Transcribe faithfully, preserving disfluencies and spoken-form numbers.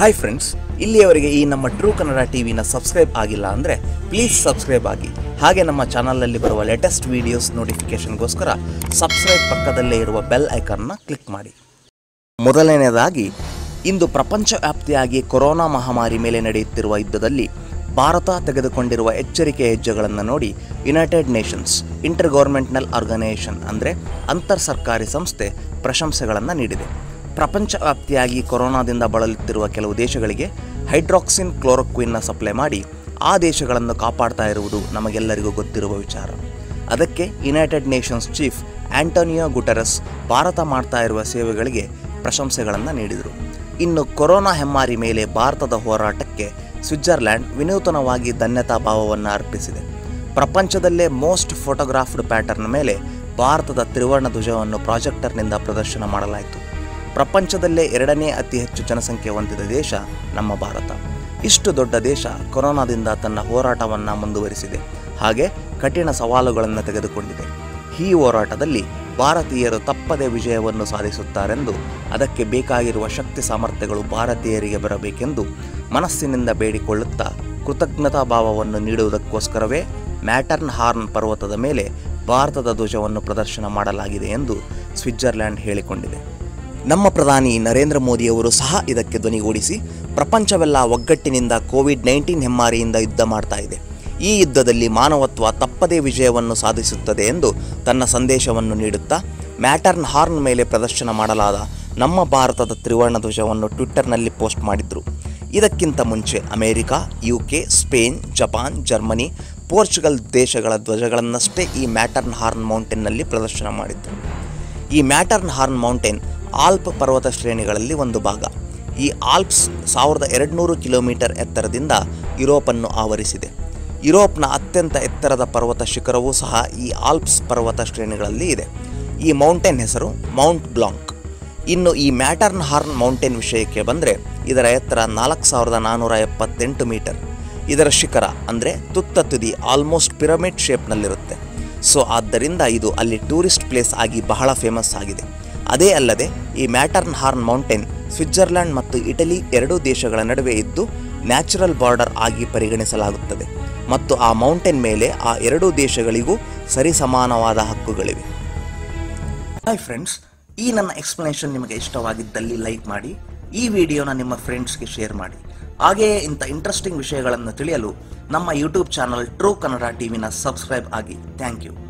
Hi friends, ಇಲ್ಲಿಯವರೆಗೆ ಈ ನಮ್ಮ ಟ್ರೂ ಕನ್ನಡ ಟಿವಿ ನ ಸಬ್ಸ್ಕ್ರೈಬ್ ಆಗಿಲ್ಲ ಅಂದ್ರೆ ಪ್ಲೀಸ್ ಸಬ್ಸ್ಕ್ರೈಬ್ ಆಗಿ, ಹಾಗೆ ನಮ್ಮ ಚಾನೆಲ್ ನಲ್ಲಿ ಬರುವ ಲೇಟೆಸ್ಟ್ ವಿಡಿಯೋಸ್ ನೋಟಿಫಿಕೇಶನ್ ಗೋಸ್ಕರ ಸಬ್ಸ್ಕ್ರೈಬ್ ಪಕ್ಕದಲ್ಲೇ ಇರುವ ಬೆಲ್ ಐಕಾನ್ ನ ಕ್ಲಿಕ್ ಮಾಡಿ। ಮೊದಲನೆಯದಾಗಿ ಇಂದು ಪ್ರಪಂಚವ್ಯಾಪ್ತಿಯಾಗಿ ಕೊರೋನಾ ಮಹಾಮಾರಿ ಮೇಲೆ ನಡೆಯುತ್ತಿರುವ ಯುದ್ಧದಲ್ಲಿ ಭಾರತ ತೆಗೆದುಕೊಂಡಿರುವ ಎಚ್ಚರಿಕೆ ಹೆಜ್ಜೆಗಳನ್ನು ನೋಡಿ United Nations intergovernmental organisation ಅಂದ್ರೆ ಅಂತರ್ ಸರ್ಕಾರಿ ಸಂಸ್ಥೆ ಪ್ರಶಂಸೆಗಳನ್ನು ನೀಡಿದೆ। ಪ್ರಪಂಚವ್ಯಾಪ್ತಿಯಾಗಿ ಕೊರೋನಾದಿಂದ ಬಳಲುತ್ತಿರುವ ಕೆಲವು ದೇಶಗಳಿಗೆ ಹೈಡ್ರಾಕ್ಸಿನ್ ಕ್ಲೋರೋಕ್ವಿನ್ನ ಸಪ್ಲೈ ಮಾಡಿ ಆ ದೇಶಗಳನ್ನು ಕಾಪಾಡ್ತಾ ಇರುವುದು ನಮಗೆಲ್ಲರಿಗೂ ಗೊತ್ತಿರುವ ವಿಚಾರ। ಅದಕ್ಕೆ United Nations chief Antonio Guterres Bharat ಮಾಡ್ತಾ ಇರುವ ಸೇವೆಗಳಿಗೆ ಪ್ರಶಂಸೆಗಳನ್ನು ನೀಡಿದರು। ಇನ್ನು ಕೊರೋನಾ ಹೆಮ್ಮಾರಿ ಮೇಲೆ ಭಾರತದ ಹೋರಾಟಕ್ಕೆ ಸ್ವಿಟ್ಜರ್ಲ್ಯಾಂಡ್ ವಿನೂತನವಾಗಿ ಧನ್ಯತಾ ಭಾವವನ್ನು ಅರ್ಪಿಸಿದೆ। ಪ್ರಪಂಚದಲ್ಲೇ ಮೋಸ್ಟ್ ಫೋಟೋಗ್ರಾಫ್ಡ್ ಪ್ಯಾಟರ್ನ್ ಮೇಲೆ ಭಾರತದ ತ್ರಿವರ್ಣ ಧ್ವಜವನ್ನು ಪ್ರಾಜೆಕ್ಟರ್ನಿಂದ ಪ್ರದರ್ಶನ ಮಾಡಲಾಯಿತು। ಪ್ರಪಂಚದಲ್ಲೇ ಎರಡನೇ ಅತಿ ಹೆಚ್ಚು ಜನಸಂಖ್ಯೆ ಹೊಂದಿದ ದೇಶ ನಮ್ಮ ಭಾರತ। ಇಷ್ಟು ದೊಡ್ಡ ದೇಶ ಕೊರೋನಾದಿಂದ ತನ್ನ ಹೋರಾಟವನ್ನು ಮುಂದುವರಿಸಿದೆ, ಹಾಗೆ ಕಠಿಣ ಸವಾಲುಗಳನ್ನು ತೆಗೆದುಕೊಂಡಿದೆ। ಈ ಹೋರಾಟದಲ್ಲಿ ಭಾರತೀಯರು ತಪ್ಪದೇ ವಿಜಯವನ್ನು ಸಾಧಿಸುತ್ತಾರೆಂದು, ಅದಕ್ಕೆ ಬೇಕಾಗಿರುವ ಶಕ್ತಿ ಸಾಮರ್ಥ್ಯಗಳು ಭಾರತೀಯರಿಗೆ ಬರಬೇಕೆಂದು ಮನಸ್ಸಿನಿಂದ ಬೇಡಿಕೊಳ್ಳುತ್ತಾ ಕೃತಜ್ಞತಾ ಭಾವವನ್ನು ನೀಡುವುದಕ್ಕೋಸ್ಕರವೇ ಮ್ಯಾಟರ್ನ್ ಹಾರ್ನ್ ಪರ್ವತದ ಮೇಲೆ ಭಾರತದ ಧ್ವಜವನ್ನು ಪ್ರದರ್ಶನ ಮಾಡಲಾಗಿದೆ ಎಂದು ಸ್ವಿಟ್ಜರ್ಲ್ಯಾಂಡ್ ಹೇಳಿಕೊಂಡಿದೆ। ನಮ್ಮ ಪ್ರಧಾನಿ ನರೇಂದ್ರ ಮೋದಿಯವರು ಸಹ ಇದಕ್ಕೆ ಧ್ವನಿಗೂಡಿಸಿ ಪ್ರಪಂಚವೆಲ್ಲ ಒಗ್ಗಟ್ಟಿನಿಂದ ಕೋವಿಡ್ ನೈನ್ಟೀನ್ ಹೆಮ್ಮಾರಿಯಿಂದ ಯುದ್ಧ ಮಾಡ್ತಾ ಇದೆ, ಈ ಯುದ್ಧದಲ್ಲಿ ಮಾನವತ್ವ ತಪ್ಪದೇ ವಿಜಯವನ್ನು ಸಾಧಿಸುತ್ತದೆ ಎಂದು ತನ್ನ ಸಂದೇಶವನ್ನು ನೀಡುತ್ತಾ ಮ್ಯಾಟರ್ನ್ ಹಾರ್ನ್ ಮೇಲೆ ಪ್ರದರ್ಶನ ಮಾಡಲಾದ ನಮ್ಮ ಭಾರತದ ತ್ರಿವರ್ಣ ಧ್ವಜವನ್ನು ಟ್ವಿಟ್ಟರ್ನಲ್ಲಿ ಪೋಸ್ಟ್ ಮಾಡಿದರು। ಇದಕ್ಕಿಂತ ಮುಂಚೆ America, UK, Spain, Japan, Germany, Portugal ದೇಶಗಳ ಧ್ವಜಗಳನ್ನಷ್ಟೇ ಈ ಮ್ಯಾಟರ್ನ್ ಹಾರ್ನ್ ಮೌಂಟೇನ್ನಲ್ಲಿ ಪ್ರದರ್ಶನ ಮಾಡಿದರು। ಈ ಮ್ಯಾಟರ್ನ್ ಹಾರ್ನ್ ಮೌಂಟೇನ್ ಆಲ್ಪ್ ಪರ್ವತ ಶ್ರೇಣಿಗಳಲ್ಲಿ ಒಂದು ಭಾಗ। ಈ ಆಲ್ಪ್ಸ್ ಸಾವಿರದ ಎರಡು ನೂರು ಕಿಲೋಮೀಟರ್ ಎತ್ತರದಿಂದ ಯುರೋಪನ್ನು ಆವರಿಸಿದೆ। ಯುರೋಪ್ನ ಅತ್ಯಂತ ಎತ್ತರದ ಪರ್ವತ ಶಿಖರವೂ ಸಹ ಈ ಆಲ್ಪ್ಸ್ ಪರ್ವತ ಶ್ರೇಣಿಗಳಲ್ಲಿ ಇದೆ। ಈ ಮೌಂಟೇನ್ ಹೆಸರು ಮೌಂಟ್ ಬ್ಲಾಂಕ್। ಇನ್ನು ಈ ಮ್ಯಾಟರ್ನ್ ಹಾರ್ನ್ ಮೌಂಟೇನ್ ವಿಷಯಕ್ಕೆ ಬಂದರೆ, ಇದರ ಎತ್ತರ ನಾಲ್ಕು ಸಾವಿರದ ನಾನ್ನೂರ ಎಪ್ಪತ್ತೆಂಟು ಮೀಟರ್। ಇದರ ಶಿಖರ ಅಂದರೆ ತುತ್ತ ತುದಿ ಆಲ್ಮೋಸ್ಟ್ ಪಿರಮಿಡ್ ಶೇಪ್ನಲ್ಲಿರುತ್ತೆ। ಸೊ ಆದ್ದರಿಂದ ಇದು ಅಲ್ಲಿ ಟೂರಿಸ್ಟ್ ಪ್ಲೇಸ್ ಆಗಿ ಬಹಳ ಫೇಮಸ್ ಆಗಿದೆ। ಅದೇ ಅಲ್ಲದೆ ಈ ಮ್ಯಾಟರ್ನ್ ಹಾರ್ನ್ ಮೌಂಟೇನ್ ಸ್ವಿಟ್ಜರ್ಲ್ಯಾಂಡ್ ಮತ್ತು ಇಟಲಿ ಎರಡೂ ದೇಶಗಳ ನಡುವೆ ಇದ್ದು ನ್ಯಾಚುರಲ್ ಬಾರ್ಡರ್ ಆಗಿ ಪರಿಗಣಿಸಲಾಗುತ್ತದೆ ಮತ್ತು ಆ ಮೌಂಟೇನ್ ಮೇಲೆ ಆ ಎರಡೂ ದೇಶಗಳಿಗೂ ಸರಿಸಮಾನವಾದ ಹಕ್ಕುಗಳಿವೆ। ಹಾಯ್ ಫ್ರೆಂಡ್ಸ್, ಈ ನನ್ನ ಎಕ್ಸ್ಪ್ಲನೇಷನ್ ನಿಮಗೆ ಇಷ್ಟವಾಗಿದ್ದಲ್ಲಿ ಲೈಕ್ ಮಾಡಿ, ಈ ವಿಡಿಯೋನ ನಿಮ್ಮ ಫ್ರೆಂಡ್ಸ್ಗೆ ಶೇರ್ ಮಾಡಿ, ಹಾಗೆಯೇ ಇಂಥ ಇಂಟ್ರೆಸ್ಟಿಂಗ್ ವಿಷಯಗಳನ್ನು ತಿಳಿಯಲು ನಮ್ಮ ಯೂಟ್ಯೂಬ್ ಚಾನಲ್ ಟ್ರೂ ಕನ್ನಡ ಟಿವಿನ ಸಬ್ಸ್ಕ್ರೈಬ್ ಆಗಿ। Thank you.